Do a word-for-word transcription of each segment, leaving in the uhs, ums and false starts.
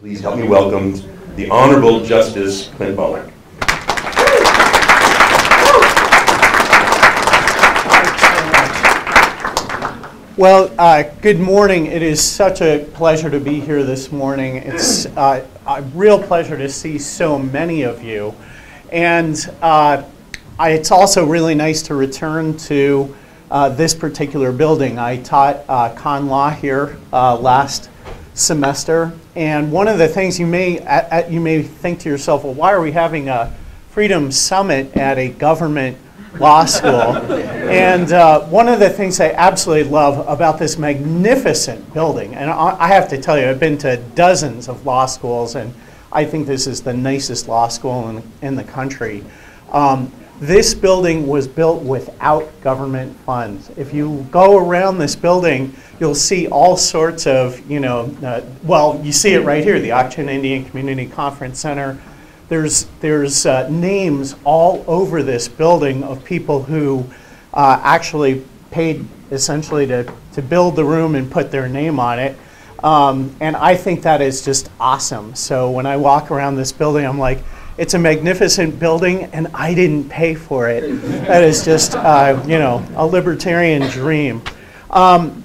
Please help me welcome the Honorable Justice Clint Bolick. Well, uh, good morning. It is such a pleasure to be here this morning. It's uh, a real pleasure to see so many of you. And uh, I, it's also really nice to return to uh, this particular building. I taught uh, con law here uh, last semester. And one of the things you may, at, at, you may think to yourself, well, why are we having a Freedom Summit at a government law school? And uh, one of the things I absolutely love about this magnificent building, and I, I have to tell you, I've been to dozens of law schools, and I think this is the nicest law school in, in the country. Um, this building was built without government funds. If you go around this building, you'll see all sorts of, you know, uh, well, you see it right here, the Auction Indian Community Conference Center. There's, there's uh, names all over this building of people who uh, actually paid essentially to, to build the room and put their name on it. Um, and I think that is just awesome. So when I walk around this building, I'm like, it's a magnificent building and I didn't pay for it. That is just, uh, you know, a libertarian dream. Um,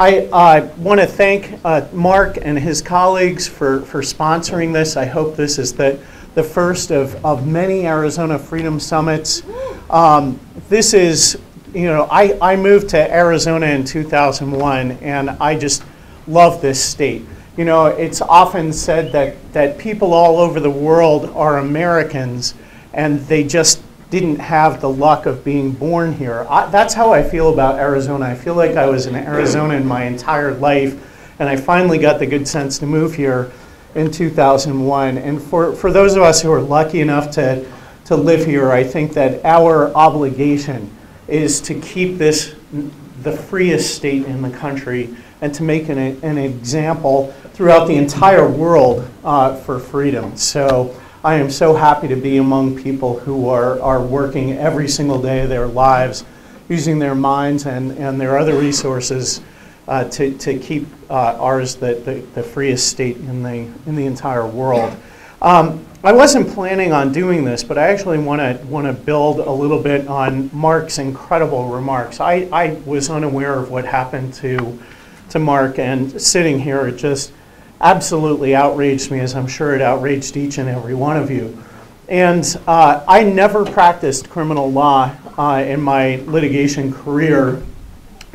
I uh, want to thank uh, Marc and his colleagues for, for sponsoring this. I hope this is the, the first of, of many Arizona Freedom Summits. Um, this is, you know, I, I moved to Arizona in two thousand one, and I just love this state. You know, it's often said that, that people all over the world are Americans, and they just didn't have the luck of being born here. I, that's how I feel about Arizona. I feel like I was in Arizona in my entire life, and I finally got the good sense to move here in two thousand one. And for, for those of us who are lucky enough to, to live here, I think that our obligation is to keep this the freest state in the country and to make an, an example throughout the entire world uh, for freedom. So I am so happy to be among people who are, are working every single day of their lives, using their minds and, and their other resources uh, to, to keep uh, ours the, the, the freest state in the, in the entire world. Um, I wasn't planning on doing this, but I actually want to want to build a little bit on Marc's incredible remarks. I, I was unaware of what happened to, to Marc, and sitting here, it just absolutely outraged me, as I'm sure it outraged each and every one of you. And uh, I never practiced criminal law uh, in my litigation career,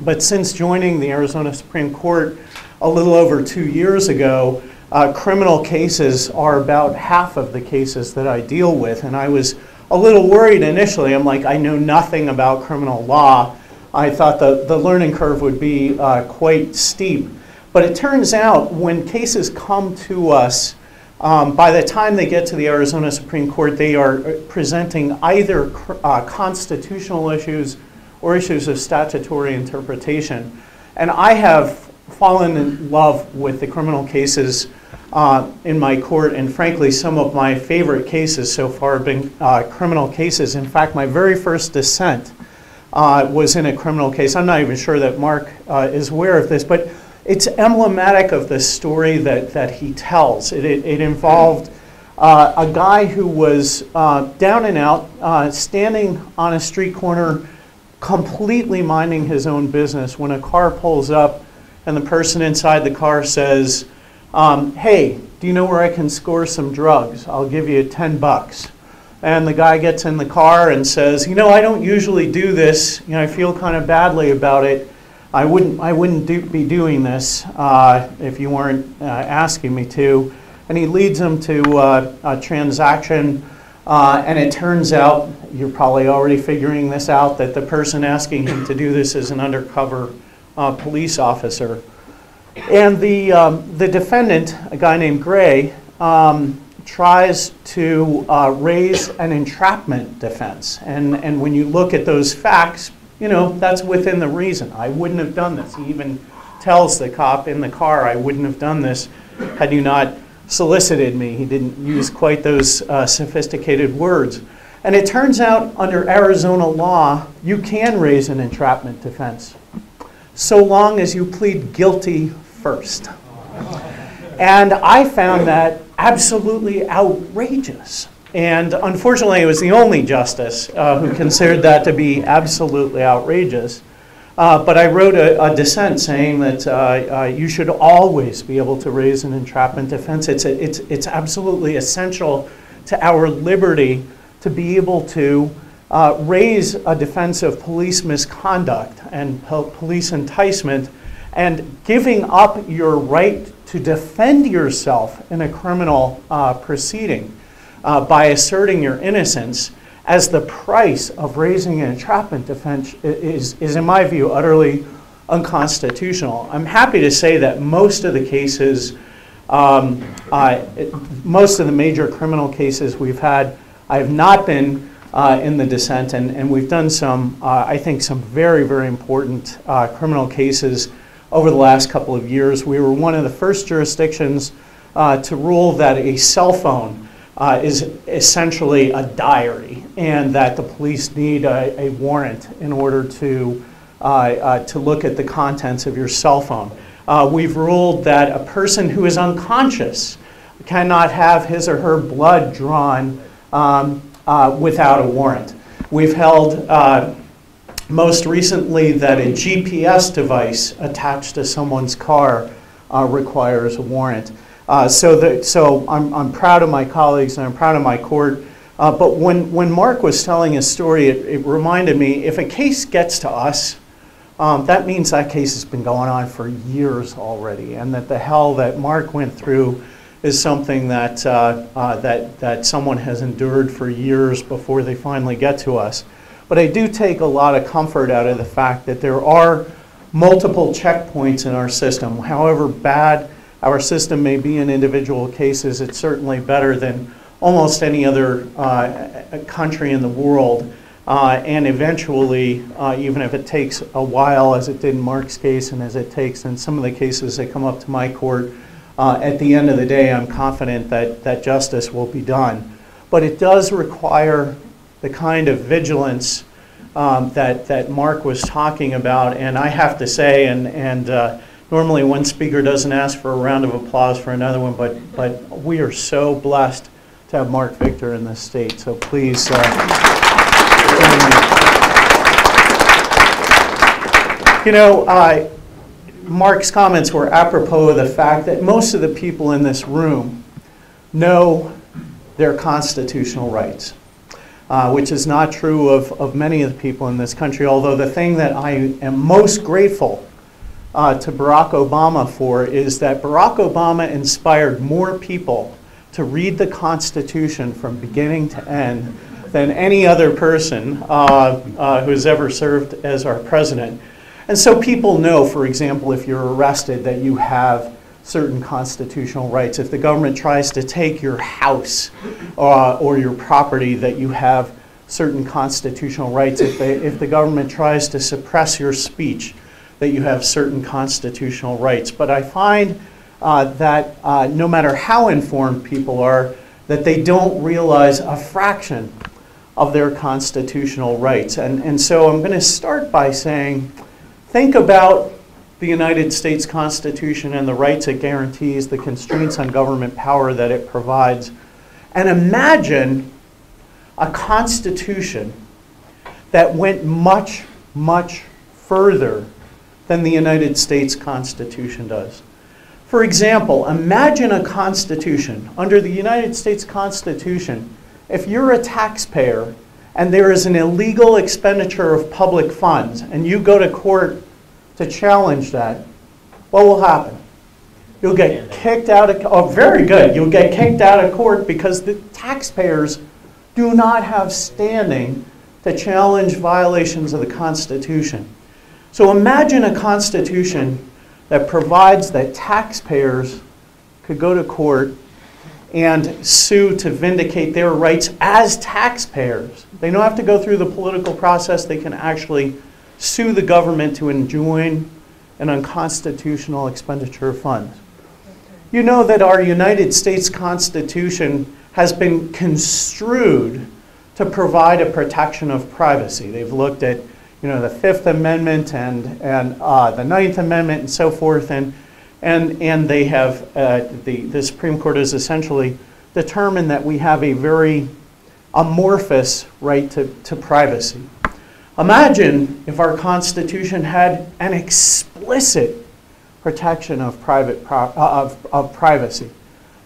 but since joining the Arizona Supreme Court a little over two years ago, uh, criminal cases are about half of the cases that I deal with, and I was a little worried initially. I'm like, I know nothing about criminal law. I thought the, the learning curve would be uh, quite steep. But it turns out when cases come to us, um, by the time they get to the Arizona Supreme Court, they are presenting either uh, constitutional issues or issues of statutory interpretation. And I have fallen in love with the criminal cases uh, in my court, and frankly, some of my favorite cases so far have been uh, criminal cases. In fact, my very first dissent uh, was in a criminal case. I'm not even sure that Marc uh, is aware of this, but it's emblematic of the story that, that he tells. It, it, it involved uh, a guy who was uh, down and out, uh, standing on a street corner, completely minding his own business when a car pulls up and the person inside the car says, um, hey, do you know where I can score some drugs? I'll give you ten bucks. And the guy gets in the car and says, you know, I don't usually do this. You know, I feel kind of badly about it. I wouldn't, I wouldn't do, be doing this uh, if you weren't uh, asking me to. And he leads him to uh, a transaction, uh, and it turns out, you're probably already figuring this out, that the person asking him to do this is an undercover uh, police officer. And the, um, the defendant, a guy named Gray, um, tries to uh, raise an entrapment defense. And, and when you look at those facts, you know, that's within the reason. I wouldn't have done this. He even tells the cop in the car, I wouldn't have done this had you not solicited me. He didn't use quite those uh, sophisticated words. And it turns out under Arizona law, you can raise an entrapment defense so long as you plead guilty first. And I found that absolutely outrageous. And unfortunately, it was the only justice uh, who considered that to be absolutely outrageous. Uh, but I wrote a, a dissent saying that uh, uh, you should always be able to raise an entrapment defense. It's, a, it's, it's absolutely essential to our liberty to be able to uh, raise a defense of police misconduct and po- police enticement, and giving up your right to defend yourself in a criminal uh, proceeding uh, by asserting your innocence as the price of raising an entrapment defense is, is, in my view, utterly unconstitutional. I'm happy to say that most of the cases, um, uh, it, most of the major criminal cases we've had, I have not been uh, in the dissent, and, and we've done some, uh, I think, some very, very important uh, criminal cases over the last couple of years. We were one of the first jurisdictions uh, to rule that a cell phone Uh, is essentially a diary, and that the police need a, a warrant in order to uh, uh, to look at the contents of your cell phone. Uh, we've ruled that a person who is unconscious cannot have his or her blood drawn um, uh, without a warrant. We've held uh, most recently that a G P S device attached to someone's car uh, requires a warrant. Uh, so the, so I'm, I'm proud of my colleagues and I'm proud of my court. Uh, but when, when Marc was telling his story, it, it reminded me, if a case gets to us, um, that means that case has been going on for years already, and that the hell that Marc went through is something that, uh, uh, that, that someone has endured for years before they finally get to us. But I do take a lot of comfort out of the fact that there are multiple checkpoints in our system. However bad our system may be in individual cases, it's certainly better than almost any other uh, country in the world. Uh, and eventually, uh, even if it takes a while, as it did in Marc's case and as it takes in some of the cases that come up to my court, uh, at the end of the day, I'm confident that, that justice will be done. But it does require the kind of vigilance um, that, that Marc was talking about. And I have to say, and, and uh, normally one speaker doesn't ask for a round of applause for another one, but, but we are so blessed to have Marc Victor in this state, so please. Uh, you know, uh, Marc's comments were apropos of the fact that most of the people in this room know their constitutional rights, uh, which is not true of, of many of the people in this country, although the thing that I am most grateful Uh, to Barack Obama for is that Barack Obama inspired more people to read the Constitution from beginning to end than any other person uh, uh, who's ever served as our president. And so people know, for example, if you're arrested, that you have certain constitutional rights. If the government tries to take your house uh, or your property, that you have certain constitutional rights. If, they, if the government tries to suppress your speech, that you have certain constitutional rights. But I find uh, that uh, no matter how informed people are, that they don't realize a fraction of their constitutional rights. And, and so I'm going to start by saying, think about the United States Constitution and the rights it guarantees, the constraints on government power that it provides, and imagine a Constitution that went much, much further than the United States Constitution does. For example, imagine a Constitution. Under the United States Constitution, if you're a taxpayer and there is an illegal expenditure of public funds and you go to court to challenge that, what will happen? You'll get kicked out of, oh, very good. You'll get kicked out of court because the taxpayers do not have standing to challenge violations of the Constitution. So imagine a Constitution that provides that taxpayers could go to court and sue to vindicate their rights as taxpayers. They don't have to go through the political process. They can actually sue the government to enjoin an unconstitutional expenditure of funds. You know that our United States Constitution has been construed to provide a protection of privacy. They've looked at You know, the Fifth Amendment and, and uh, the Ninth Amendment and so forth, and, And, and they have, uh, the, the Supreme Court has essentially determined that we have a very amorphous right to, to privacy. Imagine if our Constitution had an explicit protection of, private pro of, of privacy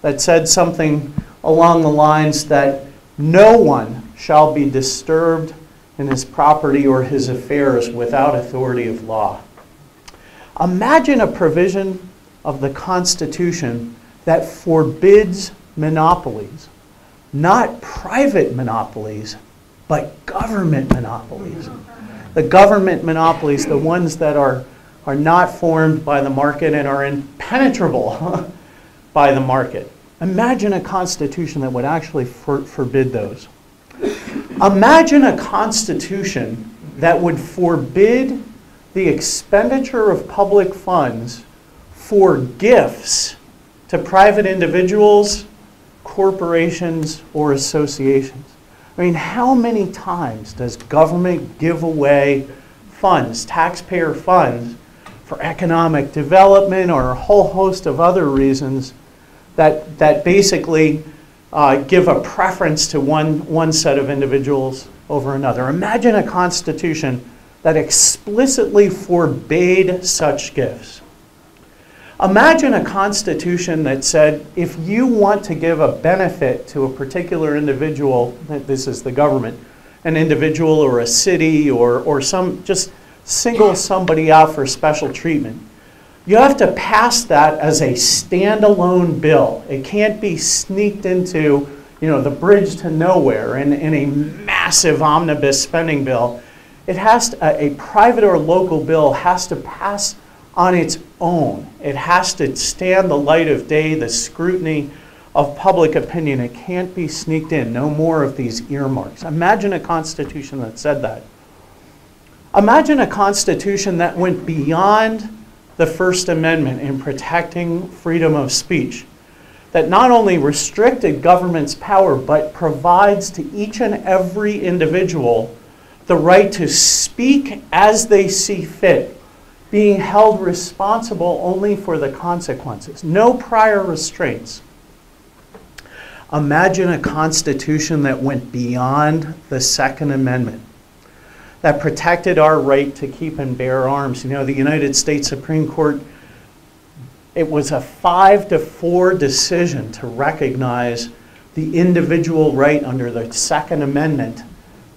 that said something along the lines that no one shall be disturbed in his property or his affairs without authority of law. Imagine a provision of the Constitution that forbids monopolies, not private monopolies, but government monopolies. The government monopolies, the ones that are, are not formed by the market and are impenetrable by the market. Imagine a constitution that would actually for, forbid those. Imagine a constitution that would forbid the expenditure of public funds for gifts to private individuals, corporations, or associations. I mean, how many times does government give away funds, taxpayer funds, for economic development or a whole host of other reasons that, that basically uh, give a preference to one, one set of individuals over another? Imagine a constitution that explicitly forbade such gifts. Imagine a constitution that said, if you want to give a benefit to a particular individual, this is the government, an individual or a city or, or some, just single somebody out for special treatment, you have to pass that as a standalone bill. It can't be sneaked into, you know, the bridge to nowhere in, in a massive omnibus spending bill. It has to, a, a private or local bill has to pass on its own. It has to stand the light of day, the scrutiny of public opinion. It can't be sneaked in. No more of these earmarks. Imagine a constitution that said that. Imagine a constitution that went beyond the First Amendment in protecting freedom of speech, that not only restricted government's power, but provides to each and every individual the right to speak as they see fit, being held responsible only for the consequences. No prior restraints. Imagine a constitution that went beyond the Second Amendment, that protected our right to keep and bear arms. You know, the United States Supreme Court, it was a five to four decision to recognize the individual right under the Second Amendment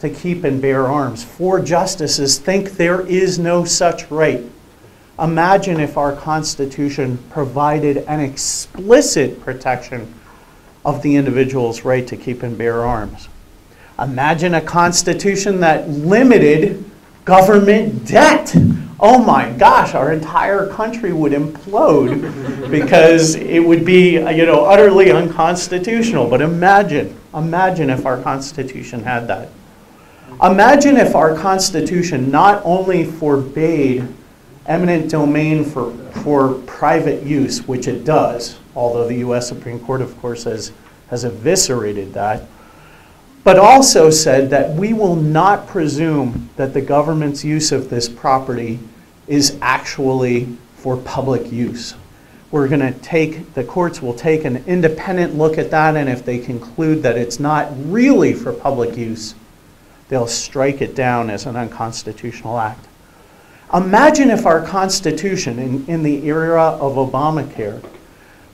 to keep and bear arms. Four justices think there is no such right. Imagine if our Constitution provided an explicit protection of the individual's right to keep and bear arms. Imagine a constitution that limited government debt. Oh my gosh, our entire country would implode because it would be, you know, utterly unconstitutional. But imagine, imagine if our Constitution had that. Imagine if our Constitution not only forbade eminent domain for, for private use, which it does, although the U S Supreme Court, of course, has, has eviscerated that, but also said that we will not presume that the government's use of this property is actually for public use. We're going to take, the courts will take an independent look at that, and if they conclude that it's not really for public use, they'll strike it down as an unconstitutional act. Imagine if our Constitution in, in the era of Obamacare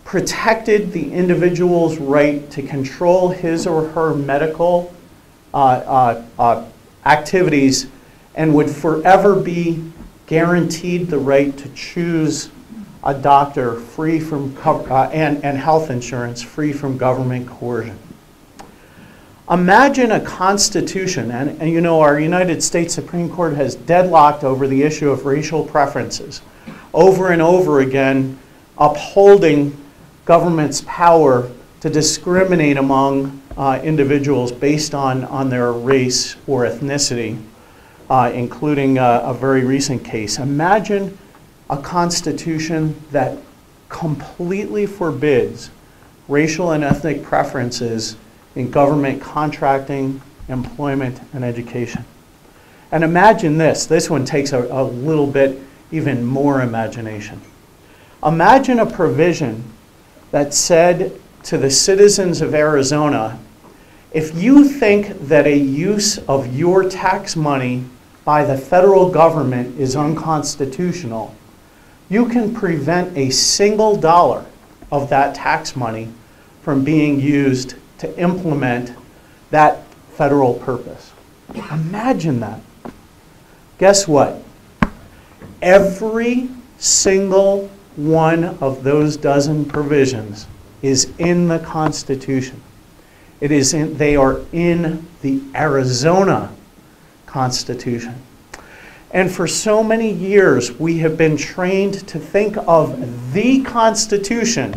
protected the individual's right to control his or her medical uh, uh, uh, activities and would forever be guaranteed the right to choose a doctor free from cover, uh, and, and health insurance free from government coercion. Imagine a constitution, and, and you know, our United States Supreme Court has deadlocked over the issue of racial preferences, over and over again upholding government's power to discriminate among uh, individuals based on, on their race or ethnicity, uh, including uh, a very recent case. Imagine a constitution that completely forbids racial and ethnic preferences in government contracting, employment, and education. And imagine this. This one takes a, a little bit even more imagination. Imagine a provision that said to the citizens of Arizona, if you think that a use of your tax money by the federal government is unconstitutional, you can prevent a single dollar of that tax money from being used to implement that federal purpose. Imagine that. Guess what? Every single one of those dozen provisions is in the Constitution. It is in, they are in the Arizona Constitution. And for so many years, we have been trained to think of the Constitution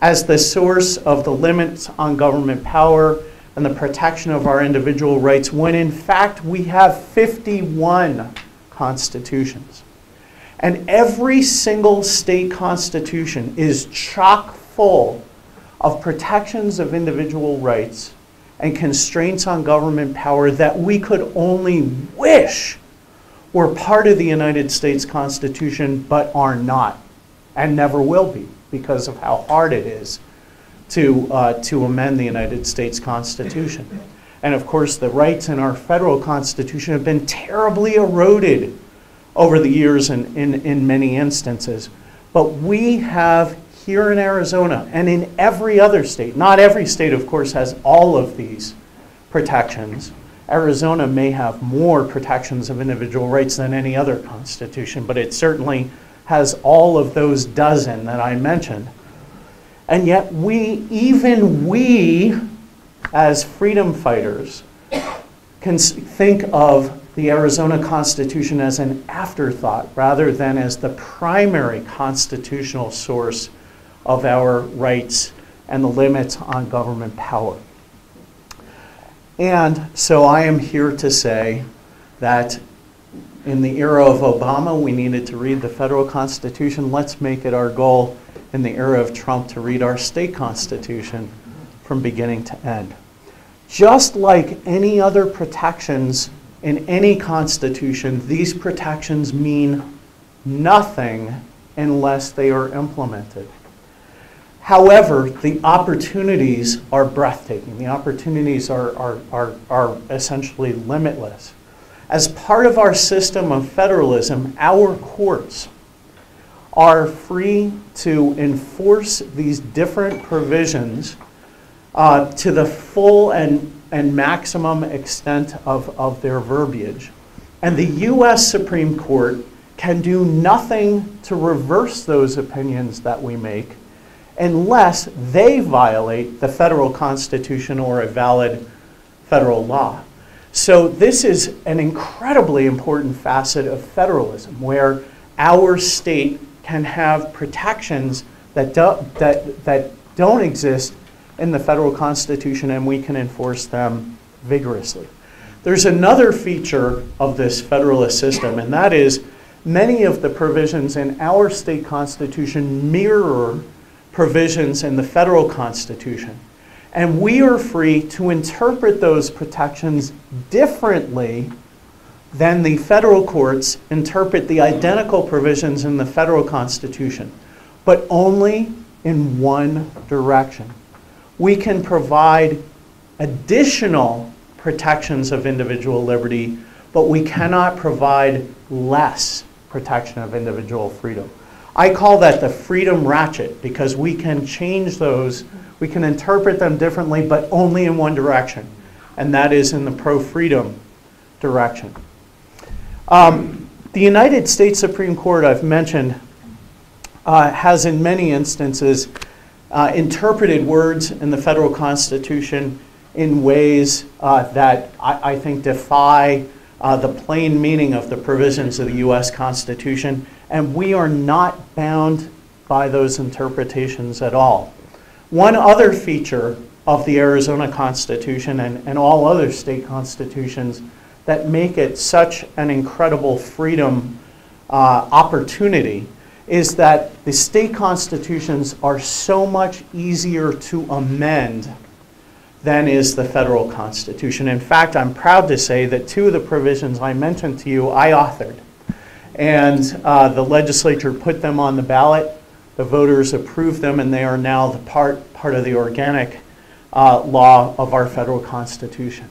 as the source of the limits on government power and the protection of our individual rights, when in fact we have fifty-one constitutions. And every single state constitution is chock full of protections of individual rights and constraints on government power that we could only wish were part of the United States Constitution, but are not, and never will be, because of how hard it is to, uh, to amend the United States Constitution. And of course, the rights in our federal Constitution have been terribly eroded over the years and in, in, in many instances. But we have here in Arizona and in every other state, not every state of course has all of these protections. Arizona may have more protections of individual rights than any other constitution, but it certainly has all of those dozen that I mentioned. And yet we, even we as freedom fighters, can think of the Arizona Constitution as an afterthought rather than as the primary constitutional source of our rights and the limits on government power. And so I am here to say that in the era of Obama, we needed to read the federal Constitution. Let's make it our goal in the era of Trump to read our state constitution from beginning to end. Just like any other protections in any constitution, these protections mean nothing unless they are implemented. However, the opportunities are breathtaking. The opportunities are, are, are, are essentially limitless. As part of our system of federalism, our courts are free to enforce these different provisions uh, to the full and and maximum extent of, of their verbiage. And the U S Supreme Court can do nothing to reverse those opinions that we make unless they violate the federal Constitution or a valid federal law. So this is an incredibly important facet of federalism, where our state can have protections that, do, that, that don't exist in the federal Constitution, and we can enforce them vigorously. There's another feature of this federalist system, and that is many of the provisions in our state constitution mirror provisions in the federal Constitution. And we are free to interpret those protections differently than the federal courts interpret the identical provisions in the federal Constitution, but only in one direction. We can provide additional protections of individual liberty, but we cannot provide less protection of individual freedom. I call that the freedom ratchet, because we can change those, we can interpret them differently, but only in one direction, and that is in the pro-freedom direction. Um, the United States Supreme Court, I've mentioned, uh, has in many instances Uh, interpreted words in the federal Constitution in ways uh, that I, I think defy uh, the plain meaning of the provisions of the U S Constitution, and we are not bound by those interpretations at all. One other feature of the Arizona Constitution and, and all other state constitutions that make it such an incredible freedom uh, opportunity is that the state constitutions are so much easier to amend than is the federal Constitution. In fact, I'm proud to say that two of the provisions I mentioned to you, I authored. And uh, the legislature put them on the ballot The voters approved them, and they are now the part, part of the organic uh, law of our federal Constitution.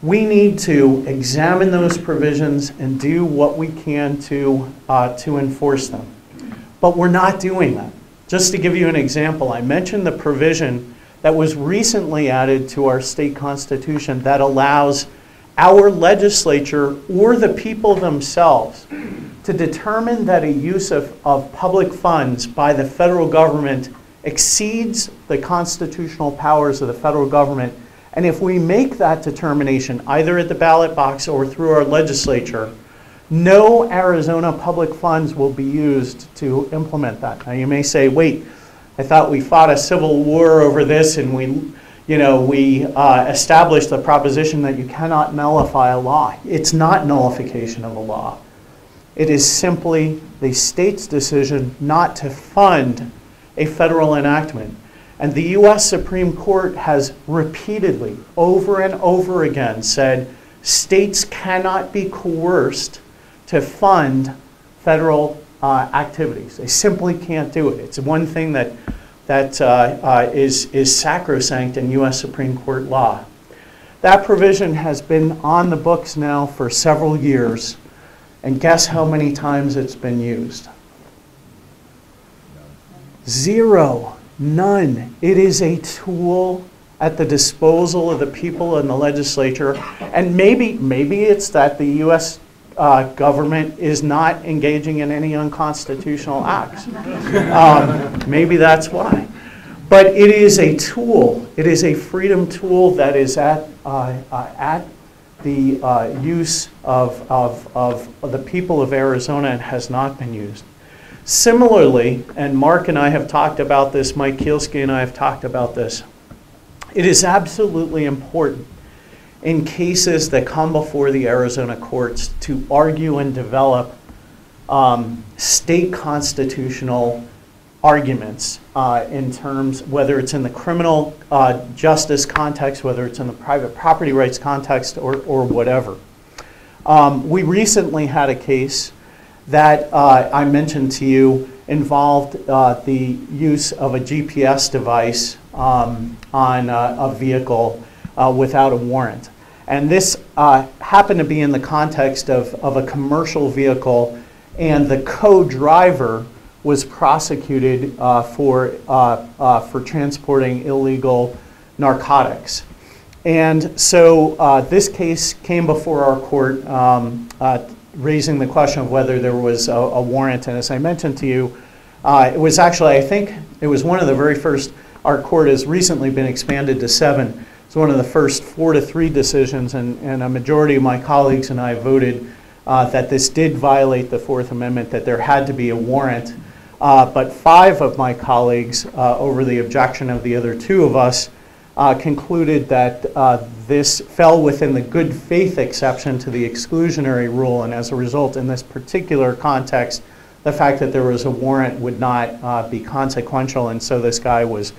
We need to examine those provisions and do what we can to, uh, to enforce them. But we're not doing that. Just to give you an example, I mentioned the provision that was recently added to our state constitution that allows our legislature or the people themselves to determine that a use of, of public funds by the federal government exceeds the constitutional powers of the federal government. And if we make that determination, either at the ballot box or through our legislature, no Arizona public funds will be used to implement that. Now you may say, wait, I thought we fought a civil war over this, and we, you know, we uh, established the proposition that you cannot nullify a law. It's not nullification of a law. It is simply the state's decision not to fund a federal enactment. And the U S Supreme Court has repeatedly, over and over again, said states cannot be coerced to fund federal uh, activities. They simply can't do it. It's one thing that, that uh, uh, is, is sacrosanct in U S Supreme Court law. That provision has been on the books now for several years, and guess how many times it's been used? Zero. None. It is a tool at the disposal of the people in the legislature. And maybe, maybe it's that the U S uh, government is not engaging in any unconstitutional acts. Um, maybe that's why. But it is a tool. It is a freedom tool that is at, uh, uh, at the uh, use of, of, of the people of Arizona and has not been used. Similarly, and Mark and I have talked about this, Mike Kielski and I have talked about this, it is absolutely important in cases that come before the Arizona courts to argue and develop um, state constitutional arguments uh, in terms, whether it's in the criminal uh, justice context, whether it's in the private property rights context, or, or whatever. Um, we recently had a case that uh, I mentioned to you involved uh, the use of a G P S device um, on a, a vehicle uh, without a warrant. And this uh, happened to be in the context of, of a commercial vehicle, and the co-driver was prosecuted uh, for, uh, uh, for transporting illegal narcotics. And so uh, this case came before our court um, uh, raising the question of whether there was a, a warrant. And as I mentioned to you, uh, it was actually, I think, it was one of the very first, our court has recently been expanded to seven. It's one of the first four to three decisions, and, and a majority of my colleagues and I voted uh, that this did violate the Fourth Amendment, that there had to be a warrant. Uh, but five of my colleagues, uh, over the objection of the other two of us, Uh, concluded that uh, this fell within the good faith exception to the exclusionary rule, and as a result, in this particular context, the fact that there was a warrant would not uh, be consequential, and so this guy was,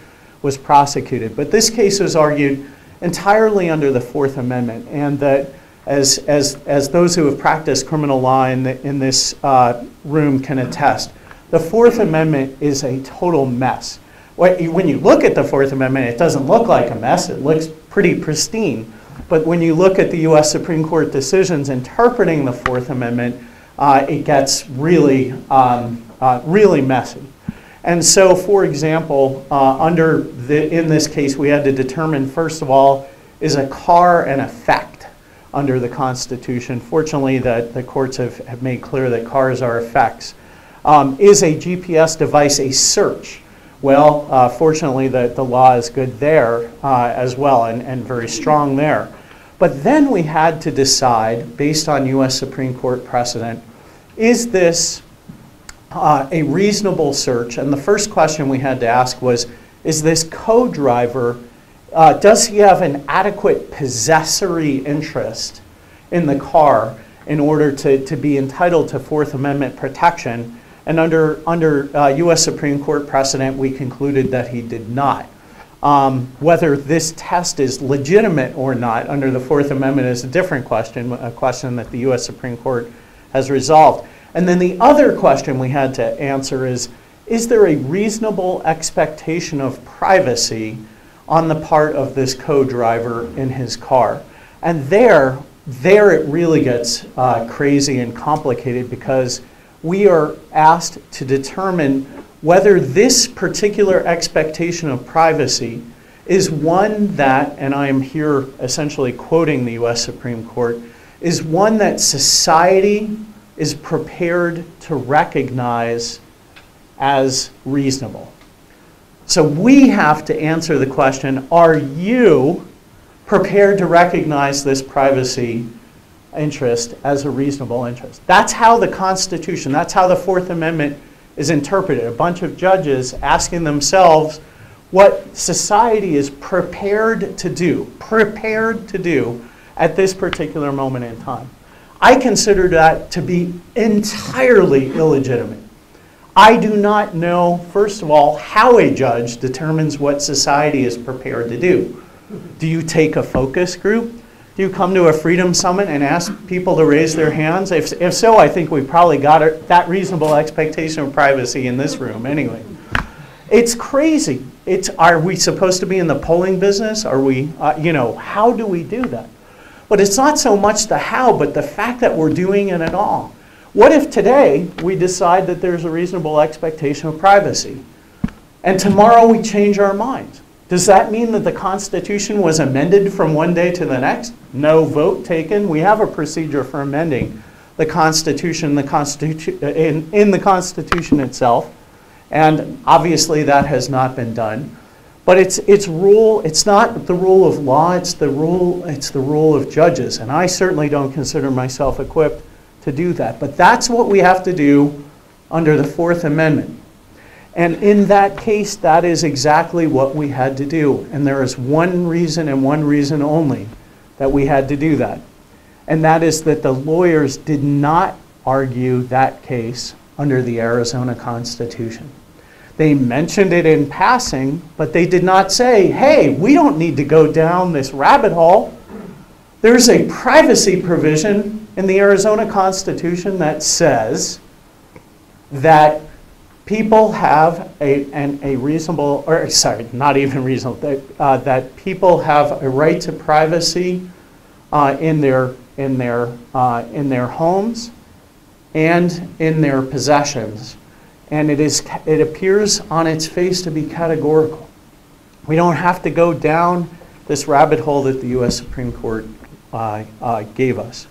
was prosecuted. But this case was argued entirely under the Fourth Amendment, and that as, as, as those who have practiced criminal law in, the, in this uh, room can attest, the Fourth Amendment is a total mess. When you look at the Fourth Amendment, it doesn't look like a mess. It looks pretty pristine. But when you look at the U S Supreme Court decisions interpreting the Fourth Amendment, uh, it gets really, um, uh, really messy. And so, for example, uh, under the, in this case, we had to determine, first of all, is a car an effect under the Constitution? Fortunately, the, the courts have, have made clear that cars are effects. Um, is a G P S device a search? Well, uh, fortunately, the, the law is good there uh, as well, and, and very strong there. But then we had to decide, based on U S Supreme Court precedent, is this uh, a reasonable search? And the first question we had to ask was, is this co-driver, uh, does he have an adequate possessory interest in the car in order to, to be entitled to Fourth Amendment protection? And under, under uh, U S Supreme Court precedent, we concluded that he did not. Um, whether this test is legitimate or not under the Fourth Amendment is a different question, a question that the U S Supreme Court has resolved. And then the other question we had to answer is, is there a reasonable expectation of privacy on the part of this co-driver in his car? And there, there it really gets uh, crazy and complicated, because we are asked to determine whether this particular expectation of privacy is one that, and I am here essentially quoting the U S Supreme Court, is one that society is prepared to recognize as reasonable. So we have to answer the question, are you prepared to recognize this privacy interest as a reasonable interest? That's how the Constitution, that's how the Fourth Amendment is interpreted. A bunch of judges asking themselves what society is prepared to do, prepared to do at this particular moment in time. I consider that to be entirely illegitimate. I do not know, first of all, how a judge determines what society is prepared to do. Do you take a focus group? Do you come to a Freedom Summit and ask people to raise their hands? If, if so, I think we probably got a, that reasonable expectation of privacy in this room anyway. It's crazy. It's, are we supposed to be in the polling business? Are we, uh, you know, how do we do that? But it's not so much the how, but the fact that we're doing it at all. What if today we decide that there's a reasonable expectation of privacy, and tomorrow we change our minds? Does that mean that the Constitution was amended from one day to the next? No vote taken. We have a procedure for amending the Constitution, the Constitu- in, in the Constitution itself, and obviously that has not been done. But it's, it's rule, it's not the rule of law, it's the rule, it's the rule of judges, and I certainly don't consider myself equipped to do that. But that's what we have to do under the Fourth Amendment. And in that case, that is exactly what we had to do. And there is one reason and one reason only that we had to do that. And that is that the lawyers did not argue that case under the Arizona Constitution. They mentioned it in passing, but they did not say, hey, we don't need to go down this rabbit hole. There's a privacy provision in the Arizona Constitution that says that people have a, an, a reasonable, or sorry, not even reasonable, that, uh, that people have a right to privacy uh, in their, in their, uh, in their homes and in their possessions. And it is, it appears on its face to be categorical. We don't have to go down this rabbit hole that the U S Supreme Court uh, uh, gave us.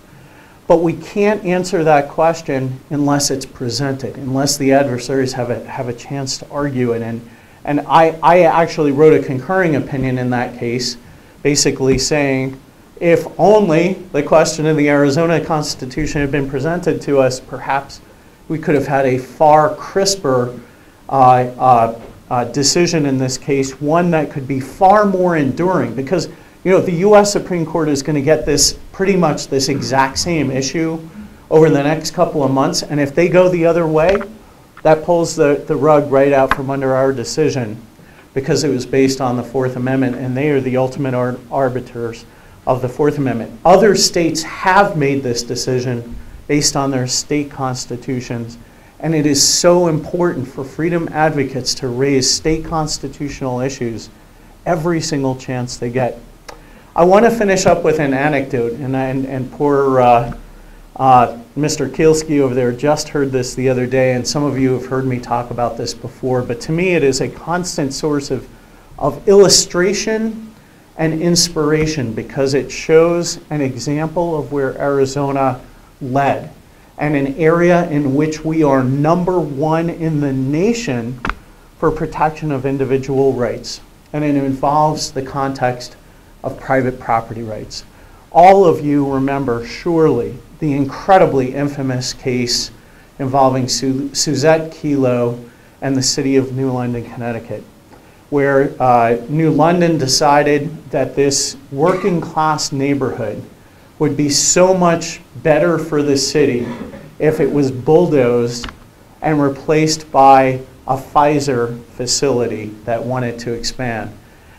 But we can't answer that question unless it's presented, unless the adversaries have a, have a chance to argue it. And, and I, I actually wrote a concurring opinion in that case, basically saying, if only the question in the Arizona Constitution had been presented to us, perhaps we could have had a far crisper uh, uh, uh, decision in this case, one that could be far more enduring. Because you know, the U S Supreme Court is going to get this, pretty much this exact same issue over the next couple of months. And if they go the other way, that pulls the, the rug right out from under our decision, because it was based on the Fourth Amendment, and they are the ultimate ar- arbiters of the Fourth Amendment. Other states have made this decision based on their state constitutions, and it is so important for freedom advocates to raise state constitutional issues every single chance they get. I want to finish up with an anecdote, and, and, and poor uh, uh, Mister Kielski over there just heard this the other day, and some of you have heard me talk about this before, but to me it is a constant source of, of illustration and inspiration, because it shows an example of where Arizona led, and an area in which we are number one in the nation for protection of individual rights, and it involves the context of private property rights. All of you remember, surely, the incredibly infamous case involving Su Susette Kelo and the city of New London, Connecticut, where uh, New London decided that this working class neighborhood would be so much better for the city if it was bulldozed and replaced by a Pfizer facility that wanted to expand.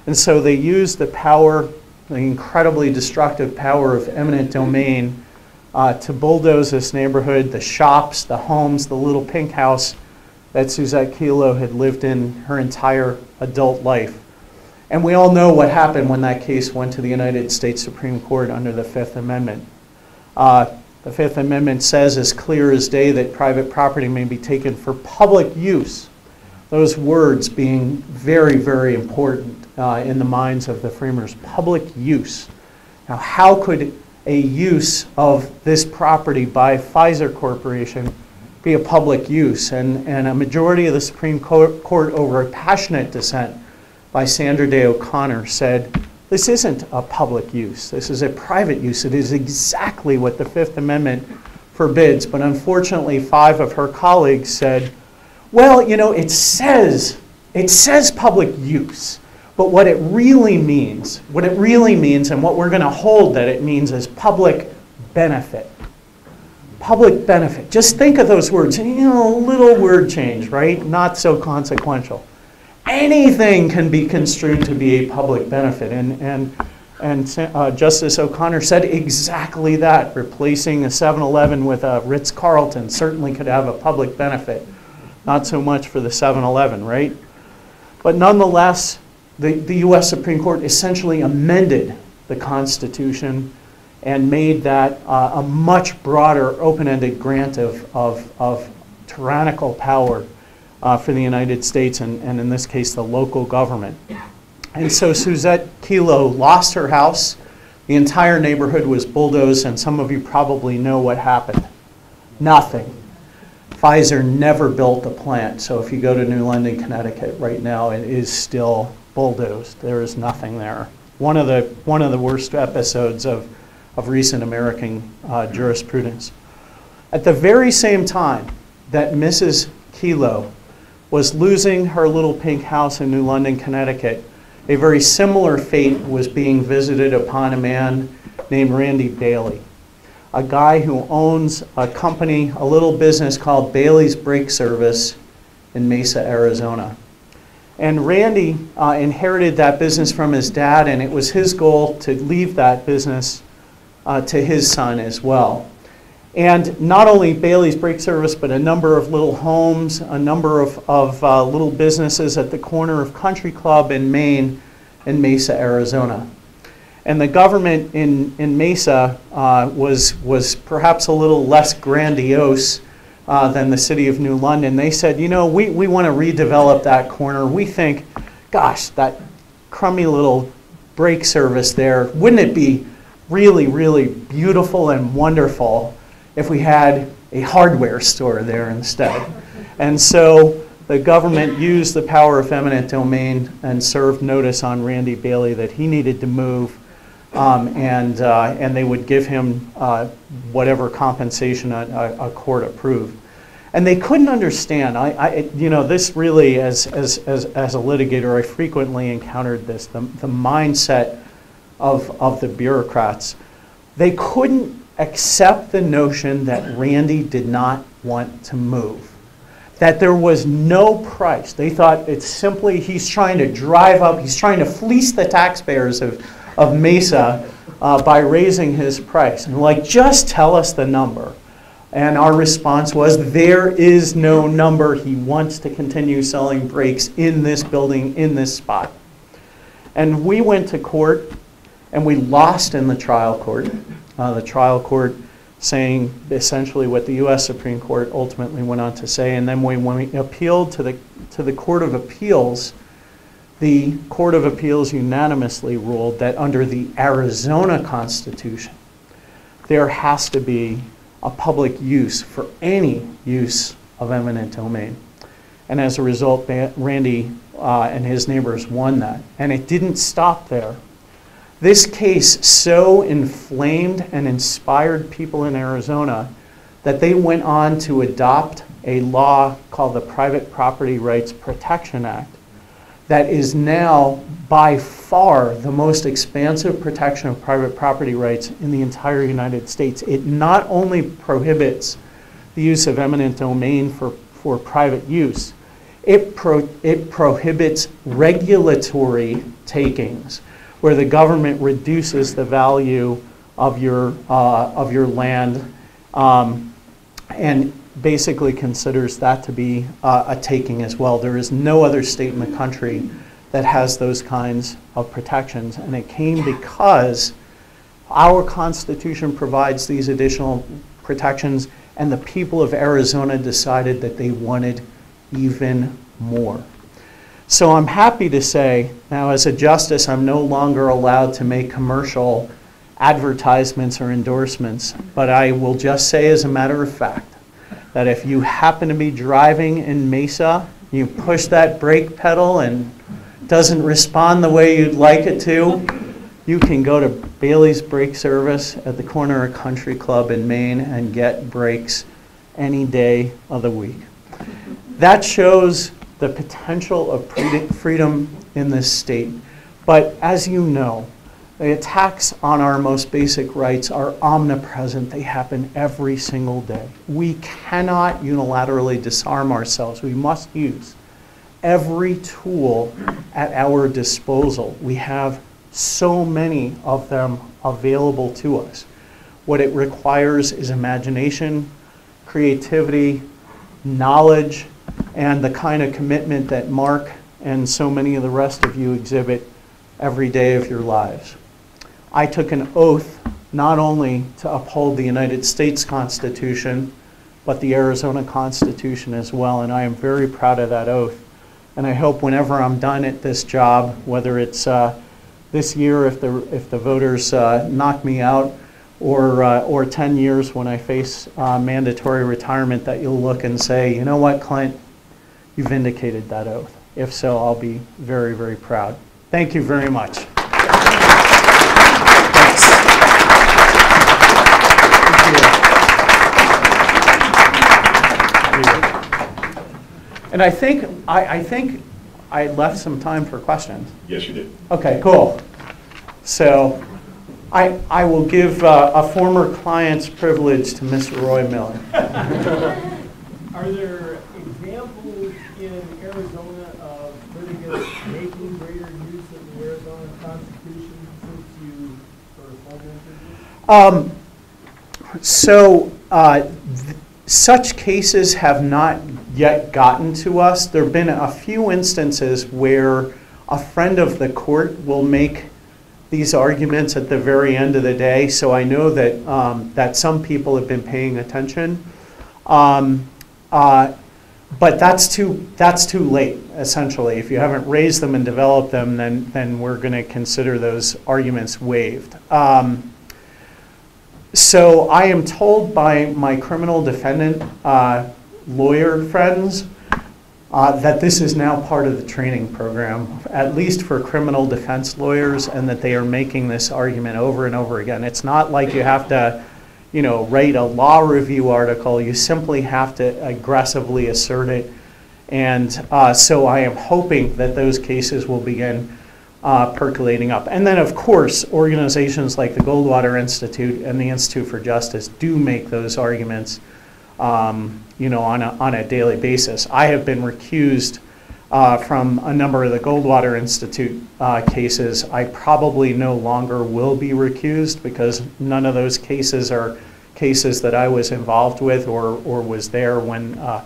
And so they used the power, the incredibly destructive power of eminent domain uh, to bulldoze this neighborhood, the shops, the homes, the little pink house that Susette Kelo had lived in her entire adult life. And we all know what happened when that case went to the United States Supreme Court under the Fifth Amendment. Uh, the Fifth Amendment says as clear as day that private property may be taken for public use. Those words being very, very important uh, in the minds of the framers, public use. Now, how could a use of this property by Pfizer Corporation be a public use? And, and a majority of the Supreme Court, over a passionate dissent by Sandra Day O'Connor, said, this isn't a public use. This is a private use. It is exactly what the Fifth Amendment forbids. But unfortunately, five of her colleagues said, well, you know, it says, it says public use, but what it really means, what it really means and what we're going to hold that it means is public benefit. Public benefit. Just think of those words. You know, a little word change, right? Not so consequential. Anything can be construed to be a public benefit. And, and, and uh, Justice O'Connor said exactly that. Replacing a seven eleven with a Ritz-Carlton certainly could have a public benefit. Not so much for the seven eleven, right? But nonetheless, the, the U S Supreme Court essentially amended the Constitution and made that uh, a much broader, open-ended grant of, of, of tyrannical power Uh, for the United States, and, and in this case, the local government. And so Susette Kelo lost her house. The entire neighborhood was bulldozed, and some of you probably know what happened. Nothing. Pfizer never built the plant, so if you go to New London, Connecticut right now, it is still bulldozed. There is nothing there. One of the, one of the worst episodes of, of recent American uh, jurisprudence. At the very same time that Missus Kelo was losing her little pink house in New London, Connecticut, a very similar fate was being visited upon a man named Randy Bailey, a guy who owns a company, a little business called Bailey's Brake Service in Mesa, Arizona. And Randy uh, inherited that business from his dad, and it was his goal to leave that business uh, to his son as well. And not only Bailey's Brake Service, but a number of little homes, a number of, of uh, little businesses at the corner of Country Club in Maine and Mesa, Arizona. And the government in, in Mesa uh, was, was perhaps a little less grandiose uh, than the city of New London. They said, you know, we, we want to redevelop that corner. We think, gosh, that crummy little brake service there, wouldn't it be really, really beautiful and wonderful if we had a hardware store there instead? And so the government used the power of eminent domain and served notice on Randy Bailey that he needed to move, um, and, uh, and they would give him uh, whatever compensation a, a court approved. And they couldn't understand. I, I, you know, this really, as, as, as, as a litigator, I frequently encountered this, the, the mindset of, of the bureaucrats. They couldn't accept the notion that Randy did not want to move, that there was no price. They thought it's simply he's trying to drive up, he's trying to fleece the taxpayers of, of Mesa uh, by raising his price. And like, just tell us the number. And our response was, there is no number. He wants to continue selling brakes in this building, in this spot. And we went to court, and we lost in the trial court. Uh, the trial court saying essentially what the U S Supreme Court ultimately went on to say. And then when, when we appealed to the, to the Court of Appeals, the Court of Appeals unanimously ruled that under the Arizona Constitution, there has to be a public use for any use of eminent domain. And as a result, Randy uh, and his neighbors won that. And it didn't stop there. This case so inflamed and inspired people in Arizona that they went on to adopt a law called the Private Property Rights Protection Act that is now by far the most expansive protection of private property rights in the entire United States. It not only prohibits the use of eminent domain for, for private use, it, pro, it prohibits regulatory takings, where the government reduces the value of your, uh, of your land um, and basically considers that to be uh, a taking as well. There is no other state in the country that has those kinds of protections, and it came because our Constitution provides these additional protections, and the people of Arizona decided that they wanted even more. So I'm happy to say, now as a justice, I'm no longer allowed to make commercial advertisements or endorsements, but I will just say as a matter of fact that if you happen to be driving in Mesa, you push that brake pedal and it doesn't respond the way you'd like it to, you can go to Bailey's Brake Service at the corner of Country Club in Maine and get brakes any day of the week. That shows the potential of freedom in this state. But as you know, the attacks on our most basic rights are omnipresent. They happen every single day. We cannot unilaterally disarm ourselves. We must use every tool at our disposal. We have so many of them available to us. What it requires is imagination, creativity, knowledge, and the kind of commitment that Marc and so many of the rest of you exhibit every day of your lives. I took an oath not only to uphold the United States Constitution, but the Arizona Constitution as well, and I am very proud of that oath. And I hope whenever I'm done at this job, whether it's uh, this year if the, if the voters uh, knock me out, or, uh, or ten years when I face uh, mandatory retirement, that you'll look and say, you know what, Clint, you vindicated that oath. If so, I'll be very, very proud. Thank you very much. Thanks. Thank you. And I think I, I think I left some time for questions. Yes, you did. Okay, cool. So I I will give uh, a former client's privilege to Mister Roy Miller. Are there examples in Arizona of litigants making greater use of the Arizona Constitution since you sort of formulated this? Um, so uh, th such cases have not yet gotten to us. There have been a few instances where a friend of the court will make these arguments at the very end of the day. So I know that, um, that some people have been paying attention. Um, uh, But that's too, that's too late, essentially. If you haven't raised them and developed them, then, then we're going to consider those arguments waived. Um, so I am told by my criminal defendant uh, lawyer friends uh, that this is now part of the training program, at least for criminal defense lawyers, and that they are making this argument over and over again. It's not like you have to you know, write a law review article. You simply have to aggressively assert it. And uh, so I am hoping that those cases will begin uh, percolating up. And then, of course, organizations like the Goldwater Institute and the Institute for Justice do make those arguments um, you know, on a, on a daily basis. I have been recused uh, from a number of the Goldwater Institute uh, cases. I probably no longer will be recused because none of those cases are cases that I was involved with or, or was there when, uh,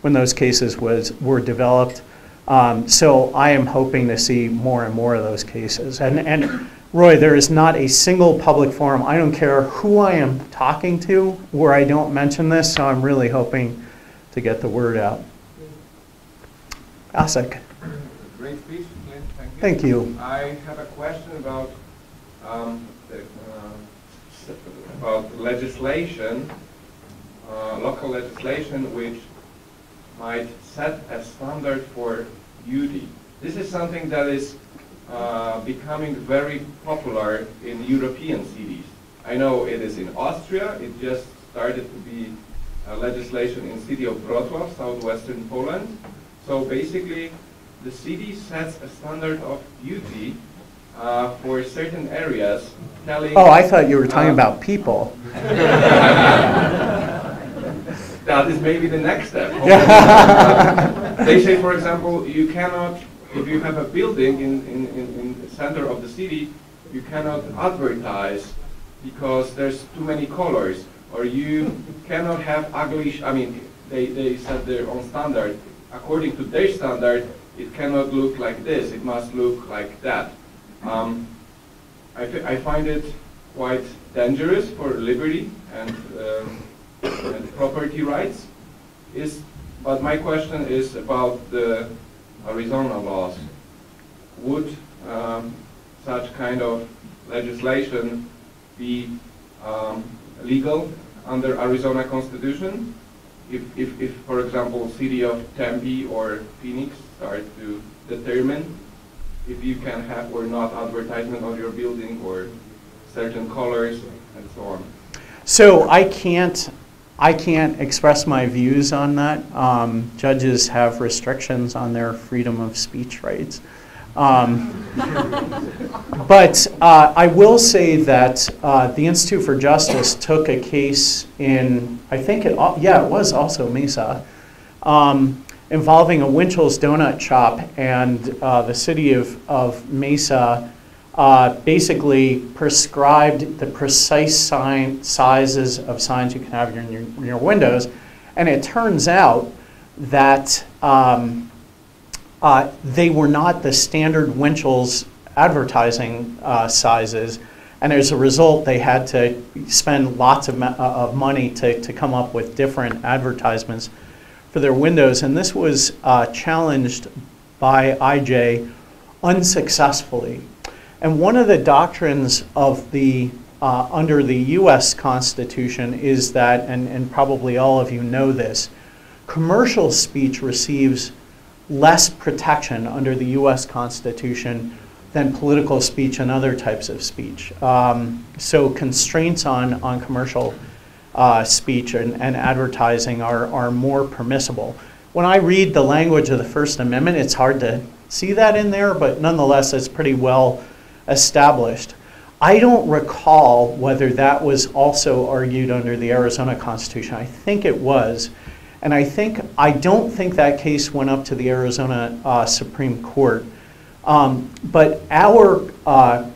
when those cases was, were developed. Um, so I am hoping to see more and more of those cases. And, and Roy, there is not a single public forum, I don't care who I am talking to, where I don't mention this, so I'm really hoping to get the word out. Asik. Great speech, Clint. Thank you. Thank you. I have a question about um, the, uh, about legislation, uh, local legislation, which might set a standard for duty. This is something that is uh, becoming very popular in European cities. I know it is in Austria. It just started to be uh, legislation in the city of Wrocław, southwestern Poland. So basically, the city sets a standard of duty Uh, for certain areas, telling... Oh, I thought you were talking um, about people. That is maybe the next step. uh, they say, for example, you cannot, if you have a building in, in, in, in the center of the city, you cannot advertise because there's too many colors, or you cannot have ugly, sh I mean, they, they set their own standard. According to their standard, it cannot look like this, it must look like that. Um, I, I find it quite dangerous for liberty and, um, and property rights. Is, but my question is about the Arizona laws. Would um, such kind of legislation be um, legal under Arizona Constitution? If, if, if, for example, city of Tempe or Phoenix start to determine if you can have or not advertisement of your building or certain colors and so on. So I can't, I can't express my views on that. Um, judges have restrictions on their freedom of speech rights. Um, but uh, I will say that uh, the Institute for Justice took a case in, I think it, yeah, it was also Mesa, um, involving a Winchell's Donut Shop, and uh, the city of, of Mesa uh, basically prescribed the precise sign, sizes of signs you can have in your, in your windows, and it turns out that um, Uh, they were not the standard Winchell's advertising uh, sizes, and as a result, they had to spend lots of, uh, of money to, to come up with different advertisements for their windows. And this was uh, challenged by I J unsuccessfully. And one of the doctrines of the uh, under the U S Constitution is that, and, and probably all of you know this, commercial speech receives less protection under the U S Constitution than political speech and other types of speech. Um, so constraints on, on commercial uh, speech and, and advertising are, are more permissible. When I read the language of the First Amendment, it's hard to see that in there, but nonetheless, it's pretty well established. I don't recall whether that was also argued under the Arizona Constitution. I think it was. And I think, I don't think that case went up to the Arizona uh, Supreme Court. Um, but our uh,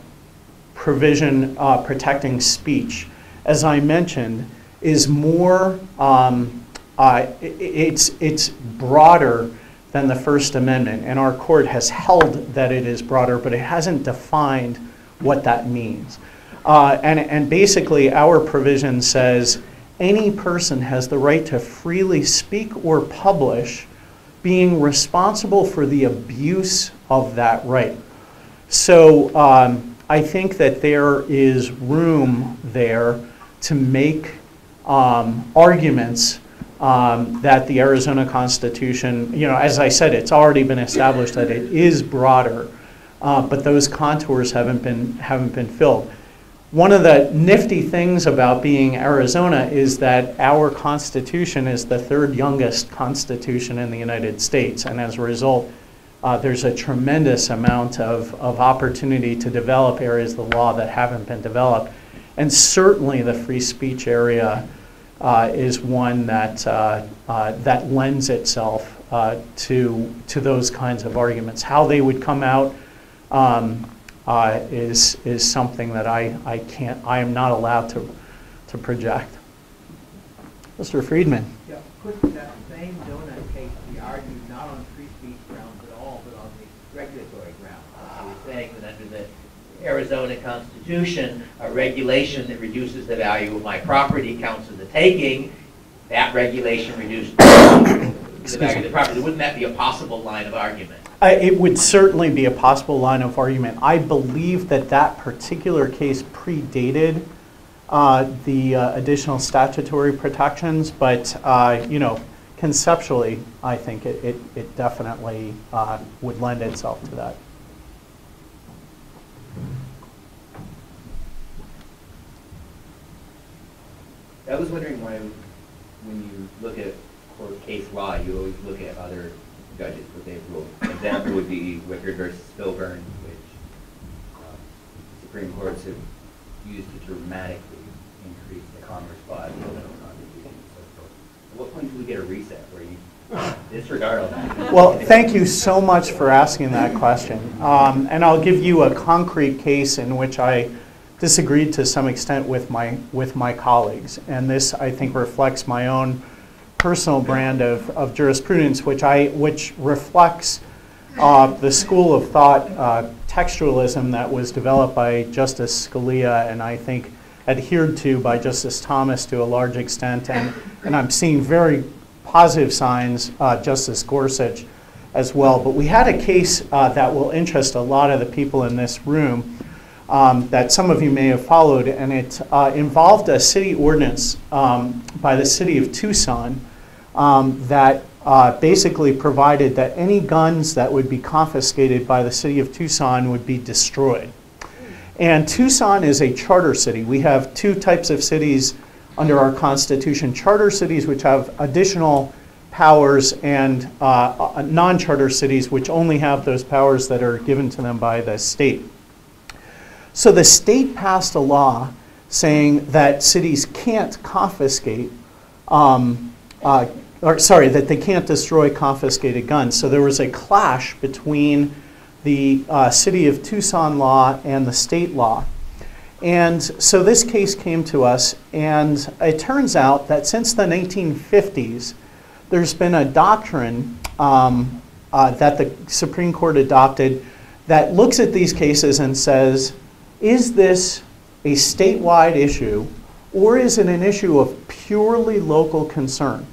provision uh, protecting speech, as I mentioned, is more, um, uh, it, it's, it's broader than the First Amendment. And our court has held that it is broader, but it hasn't defined what that means. Uh, and, and basically, our provision says, any person has the right to freely speak or publish, being responsible for the abuse of that right. So um, I think that there is room there to make um, arguments um, that the Arizona Constitution, you know, as I said, it's already been established that it is broader, uh, but those contours haven't been, haven't been filled. One of the nifty things about being Arizona is that our Constitution is the third youngest Constitution in the United States. And as a result, uh, there's a tremendous amount of, of opportunity to develop areas of the law that haven't been developed. And certainly the free speech area uh, is one that, uh, uh, that lends itself uh, to, to those kinds of arguments. How they would come out um, Uh, is is something that I, I can't, I am not allowed to to project. Mister Friedman. Yeah, couldn't that same donut case be argued not on free speech grounds at all, but on the regulatory grounds? So you're saying that under the Arizona Constitution, a regulation that reduces the value of my property counts as a taking, that regulation reduces the value of the property. Wouldn't that be a possible line of argument? Uh, it would certainly be a possible line of argument. I believe that that particular case predated uh, the uh, additional statutory protections, but uh, you know, conceptually, I think it, it, it definitely uh, would lend itself to that. I was wondering why, when you look at court case law, you always look at other judges, what they've ruled. An example would be Wickard versus Filburn, which uh, Supreme Courts have used to dramatically increase the Commerce Clause and the Constitution and so forth. At what point do we get a reset where you disregard all that? Well, thank you so much for asking that question. Um, and I'll give you a concrete case in which I disagreed to some extent with my, with my colleagues. And this, I think, reflects my own personal brand of, of jurisprudence, which I which reflects uh, the school of thought uh, textualism that was developed by Justice Scalia, and I think adhered to by Justice Thomas to a large extent, and, and I'm seeing very positive signs, uh, Justice Gorsuch as well. But we had a case uh, that will interest a lot of the people in this room um, that some of you may have followed, and it uh, involved a city ordinance um, by the city of Tucson um, that uh, basically provided that any guns that would be confiscated by the city of Tucson would be destroyed. And Tucson is a charter city. We have two types of cities under our Constitution: charter cities, which have additional powers, and uh, non-charter cities, which only have those powers that are given to them by the state. So the state passed a law saying that cities can't confiscate, um, uh, or sorry, that they can't destroy confiscated guns. So there was a clash between the uh, city of Tucson law and the state law. And so this case came to us, and it turns out that since the nineteen fifties, there's been a doctrine um, uh, that the Supreme Court adopted that looks at these cases and says, is this a statewide issue, or is it an issue of purely local concern?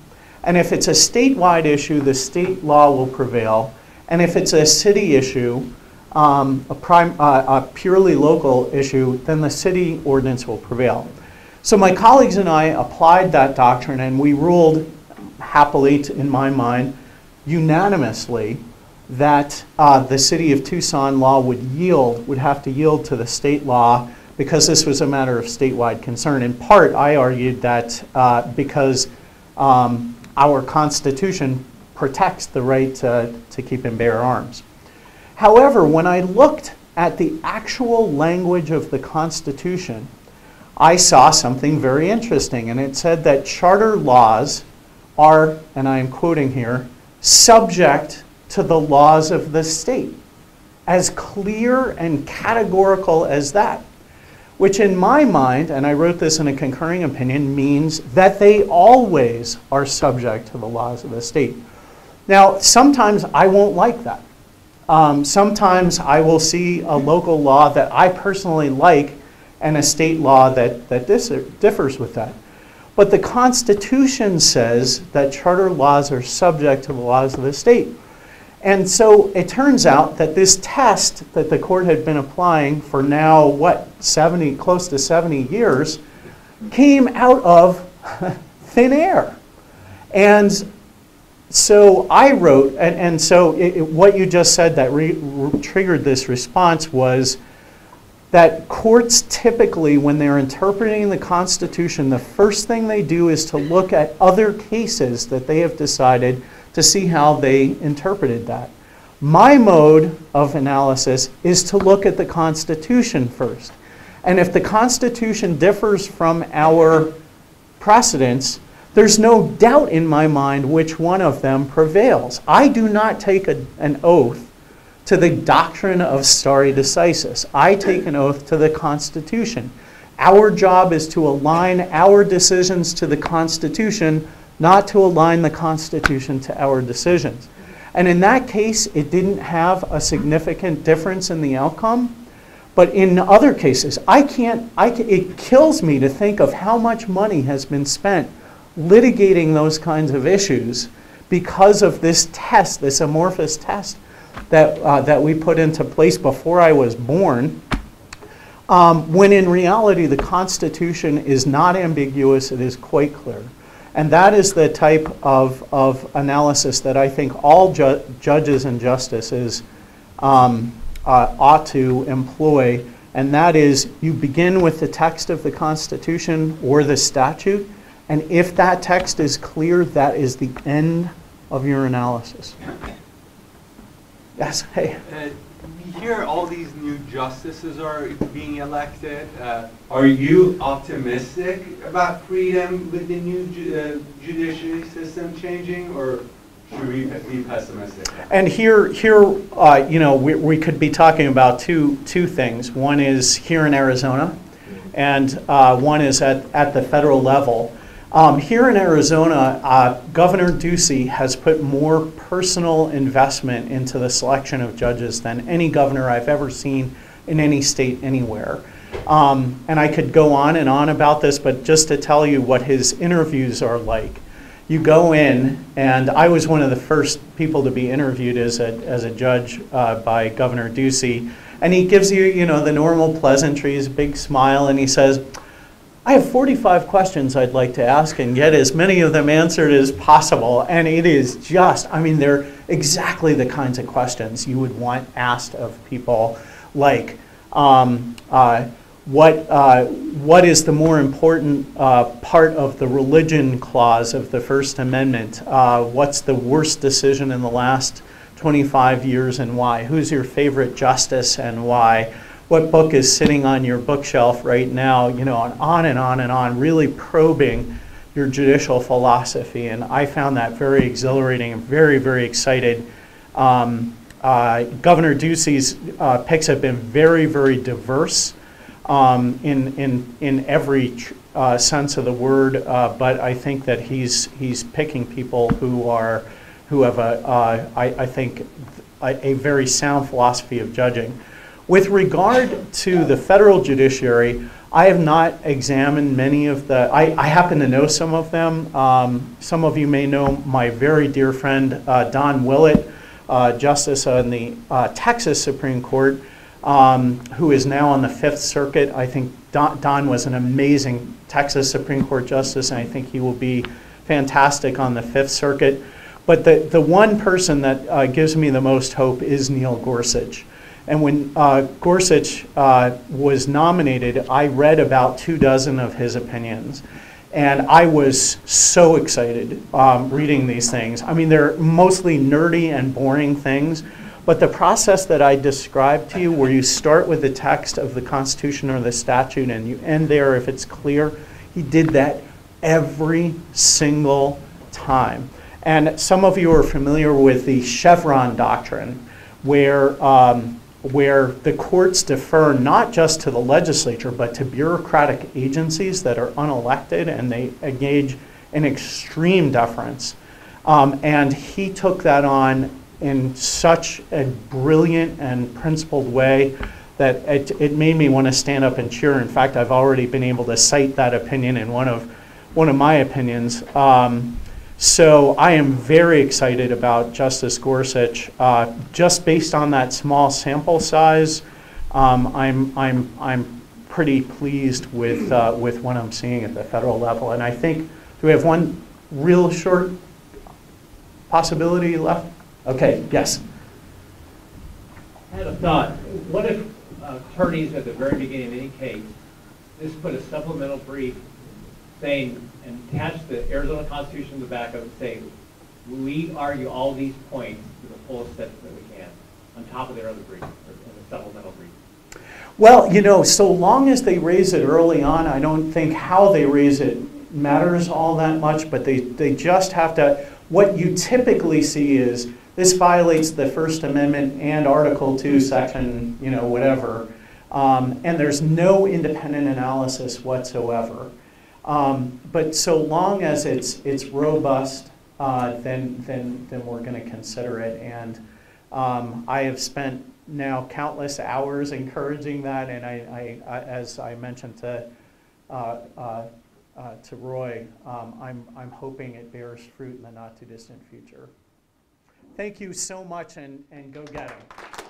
And if it's a statewide issue, the state law will prevail. And if it's a city issue, um, a, prime, uh, a purely local issue, then the city ordinance will prevail. So my colleagues and I applied that doctrine, and we ruled, happily in my mind, unanimously, that uh, the city of Tucson law would yield, would have to yield to the state law, because this was a matter of statewide concern. In part, I argued that uh, because um, our Constitution protects the right to, to keep and bear arms. However, when I looked at the actual language of the Constitution, I saw something very interesting, and it said that charter laws are, and I am quoting here, subject to the laws of the state. As clear and categorical as that, which in my mind, and I wrote this in a concurring opinion, means that they always are subject to the laws of the state. Now, sometimes I won't like that. Um, sometimes I will see a local law that I personally like and a state law that, that differs with that. But the Constitution says that charter laws are subject to the laws of the state. And so it turns out that this test that the court had been applying for now, what, seventy, close to seventy years, came out of thin air. And so I wrote, and, and so it, it, what you just said that re, re, triggered this response was that courts typically, when they're interpreting the Constitution, the first thing they do is to look at other cases that they have decided to see how they interpreted that. My mode of analysis is to look at the Constitution first. And if the Constitution differs from our precedents, there's no doubt in my mind which one of them prevails. I do not take a, an oath to the doctrine of stare decisis. I take an oath to the Constitution. Our job is to align our decisions to the Constitution, not to align the Constitution to our decisions. And in that case, it didn't have a significant difference in the outcome. But in other cases, I can't, I can, it kills me to think of how much money has been spent litigating those kinds of issues because of this test, this amorphous test that, uh, that we put into place before I was born, um, when in reality the Constitution is not ambiguous, it is quite clear. And that is the type of, of analysis that I think all ju judges and justices um, uh, ought to employ, and that is you begin with the text of the Constitution or the statute, and if that text is clear, that is the end of your analysis. Yes, hey. Uh, we hear all these new justices are being elected. Uh, are you optimistic about freedom with the new ju uh, judiciary system changing, or should we be pessimistic? And here, here, uh, you know, we, we could be talking about two two things. One is here in Arizona, and uh, one is at at the federal level. Um, here in Arizona, uh, Governor Ducey has put more personal investment into the selection of judges than any governor I've ever seen in any state anywhere. Um, and I could go on and on about this, but just to tell you what his interviews are like. You go in, and I was one of the first people to be interviewed as a, as a judge uh, by Governor Ducey, and he gives you, you know, the normal pleasantries, big smile, and he says, I have forty-five questions I'd like to ask and get as many of them answered as possible. And it is just, I mean, they're exactly the kinds of questions you would want asked of people, like um, uh, what, uh, what is the more important uh, part of the religion clause of the First Amendment? Uh, what's the worst decision in the last twenty-five years and why? Who's your favorite justice and why? What book is sitting on your bookshelf right now, you know, and on and on and on, really probing your judicial philosophy. And I found that very exhilarating and very, very excited. Um, uh, Governor Ducey's uh, picks have been very, very diverse um, in, in, in every uh, sense of the word, uh, but I think that he's, he's picking people who, are, who have, a, uh, I, I think, a, a very sound philosophy of judging. With regard to the federal judiciary, I have not examined many of the, I, I happen to know some of them. Um, some of you may know my very dear friend, uh, Don Willett, uh, Justice on the uh, Texas Supreme Court, um, who is now on the Fifth Circuit. I think Don, Don was an amazing Texas Supreme Court Justice, and I think he will be fantastic on the Fifth Circuit. But the, the one person that uh, gives me the most hope is Neil Gorsuch. And when uh, Gorsuch uh, was nominated, I read about two dozen of his opinions. And I was so excited um, reading these things. I mean, they're mostly nerdy and boring things. But the process that I described to you, where you start with the text of the Constitution or the statute and you end there if it's clear, he did that every single time. And some of you are familiar with the Chevron doctrine, where um, where the courts defer not just to the legislature, but to bureaucratic agencies that are unelected, and they engage in extreme deference. Um, and he took that on in such a brilliant and principled way that it, it made me want to stand up and cheer. In fact, I've already been able to cite that opinion in one of, one of my opinions. Um, So I am very excited about Justice Gorsuch. Uh, just based on that small sample size, um, I'm I'm I'm pretty pleased with uh, with what I'm seeing at the federal level. And I think, do we have one real short possibility left? Okay, yes. I had a thought. What if attorneys at the very beginning of any case just put a supplemental brief saying, and attach the Arizona Constitution to the back of it, saying, we argue all these points to the fullest extent that we can, on top of their other brief, or the supplemental brief? Well, you know, so long as they raise it early on, I don't think how they raise it matters all that much, but they, they just have to, what you typically see is, this violates the First Amendment and Article two, Section, you know, whatever, um, and there's no independent analysis whatsoever. Um, but so long as it's it's robust, uh, then then then we're going to consider it. And um, I have spent now countless hours encouraging that. And I, I, I as I mentioned to uh, uh, uh, to Roy, um, I'm I'm hoping it bears fruit in the not too distant future. Thank you so much, and and go get 'em.